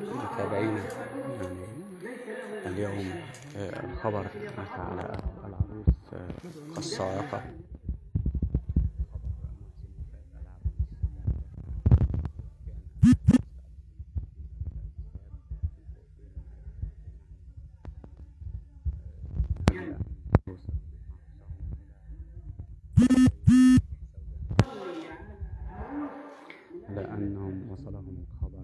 متابعينا، يعني اليوم الخبر على العروس الصاعقة. لأنهم وصلهم خبر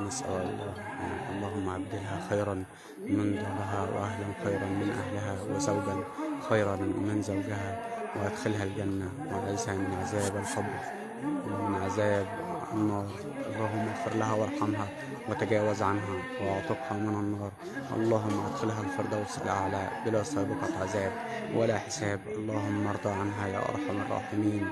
نسأل الله اللهم عبدها خيرا من ظهرها وأهلا خيرا من أهلها وزوجا خيرا من زوجها، وأدخلها الجنة وأعزها من عذاب القبر ومن عذاب النار. اللهم اغفر لها وارحمها وتجاوز عنها واعتقها من النار. اللهم ادخلها الفردوس الأعلى بلا سابقة عذاب ولا حساب. اللهم ارض عنها يا أرحم الراحمين.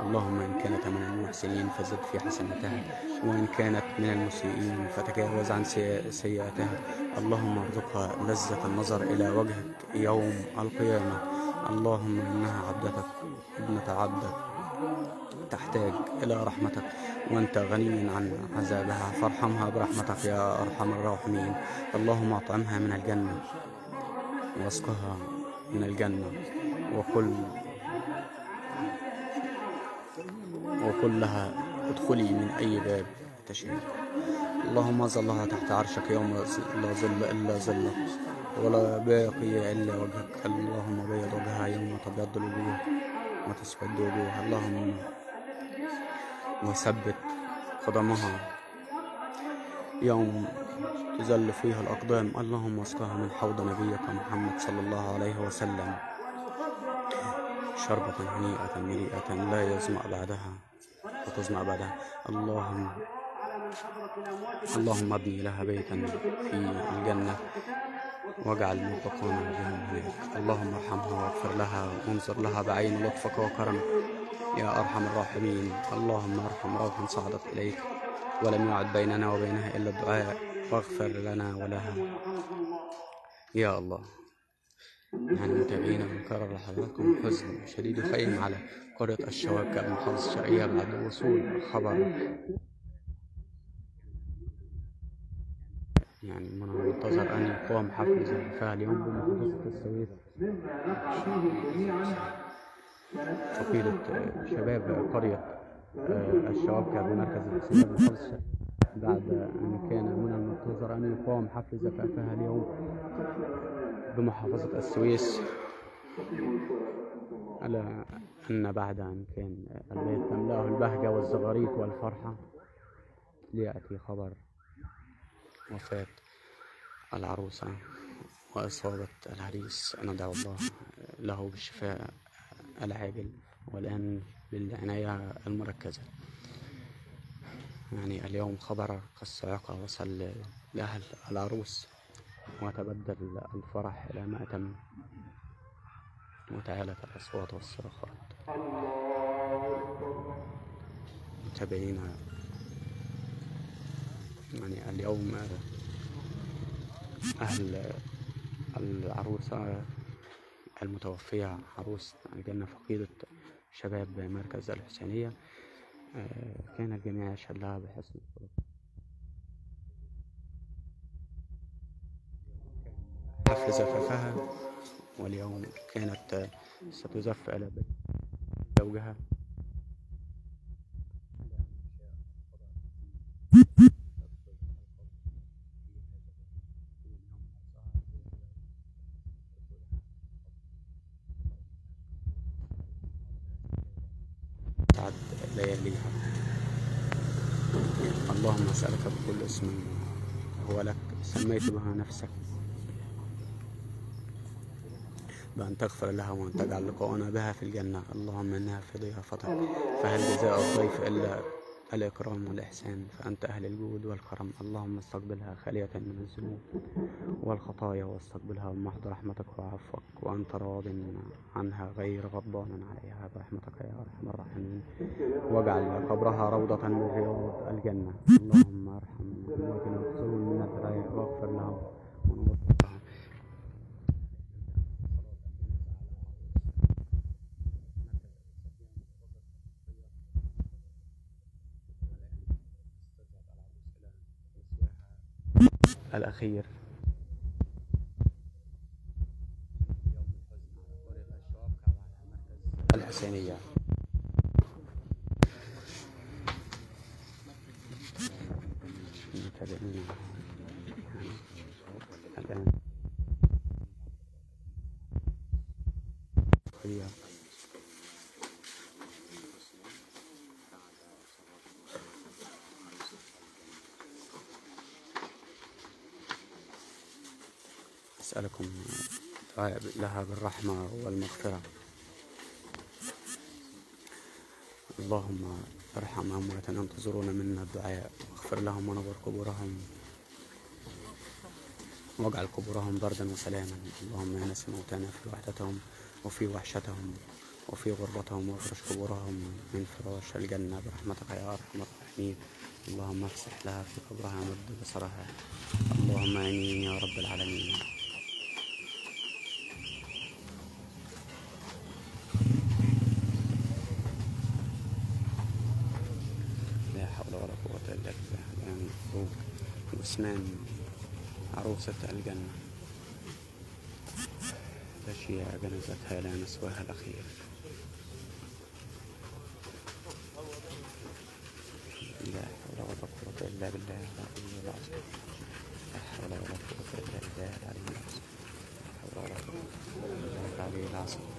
اللهم إن كانت من المحسنين فزد في حسناتها، وإن كانت من المسيئين فتجاوز عن سيئاتها. اللهم ارزقها لذة النظر إلى وجهك يوم القيامة. اللهم إنها عبدتك ابنة عبدك تحتاج إلى رحمتك وأنت غني عن عذابها، فارحمها برحمتك يا أرحم الراحمين. اللهم أطعمها من الجنة واسقها من الجنة وقل لها ادخلي من أي باب تشاء. اللهم ظلها تحت عرشك يوم لا ظل إلا ظلك ولا باقي إلا وجهك. اللهم بيض وجهها يوم تبيض الوجوه وتسود وجوه. اللهم وثبت قدمها يوم تزل فيها الأقدام. اللهم اسقها من حوض نبيك محمد صلى الله عليه وسلم شربة هنيئة مريئة لا يزمع بعدها وتزمع بعدها. اللهم ابني لها بيتا في الجنة واجعل ملتقانا بهم هناك. اللهم ارحمها واغفر لها وانظر لها بعين لطفك وكرمك يا أرحم الراحمين. اللهم ارحم روحا صعدت إليك ولم يعد بيننا وبينها إلا الدعاء، واغفر لنا ولها يا الله. يعني متابعينا، بنكرر لحضراتكم حزن شديد الخيم على قرية الشواكة بمحافظة الشرقية بعد وصول خبر يعني من المنتظر أن يقام حفل زفافها اليوم بمحافظة السويس. فقيلة شباب قرية الشواكة بمركز الاستشفاء بمحافظة بعد أن كان من المنتظر أن يقام حفل زفافها اليوم بمحافظة السويس، ألا أن بعد أن كان البيت تملأه البهجة والزغاريت والفرحة ليأتي خبر وفاة العروسة وإصابة العريس. ندعو الله له بالشفاء العاجل والآن بالعناية المركزة. يعني اليوم خبر الصاعقة وصل لأهل العروس وتبدل الفرح إلى مأتم وتعالت الأصوات والصراخات. متابعينا، يعني اليوم أهل العروسة المتوفية عروس الجنة فقيدة شباب مركز الحسينية كان الجميع يشهد لها بحسن الخلق. حفل زفافها واليوم كانت ستزف إلى بيت زوجها. لياليها اللهم أسألك بكل اسم هو لك سميت بها نفسك بأن تغفر لها وأن تجعل لقاءنا بها في الجنة. اللهم إنها في ضيافتك، فهل جزاء الضيف إلا الإكرام والإحسان، فأنت أهل الجود والكرم. اللهم استقبلها خالية من الذنوب والخطايا، واستقبلها بمحض رحمتك وعفوك، وأنت راض عنها غير غضبان عليها برحمتك يا أرحم الراحمين، واجعل قبرها روضة من رياض الجنة. اللهم ارحم أمواتنا واغسلهم من الخطايا واغفر لهم ونوفقهم. الأخير. الحسينية الآن أسألكم لها بالرحمة والمغفرة. اللهم ارحم أمواتنا تنتظرون منا الدعاء، واغفر لهم ونور قبورهم واجعل قبورهم بردا وسلاما. اللهم انس موتانا في وحدتهم وفي وحشتهم وفي غربتهم، وافرج قبورهم من فراش الجنة برحمتك يا أرحم الراحمين. اللهم افسح لها في قبرها مد بصرها. اللهم آمين يا رب العالمين. لا حول ولا قوة إلا بالله. عثمان عروسة الجنة تشيع جنازتها لا نسواها الأخير. لا حول ولا قوة إلا بالله العلي العظيم. لا حول ولا قوة إلا بالله العلي العظيم. لا حول ولا قوة إلا بالله العلي العظيم.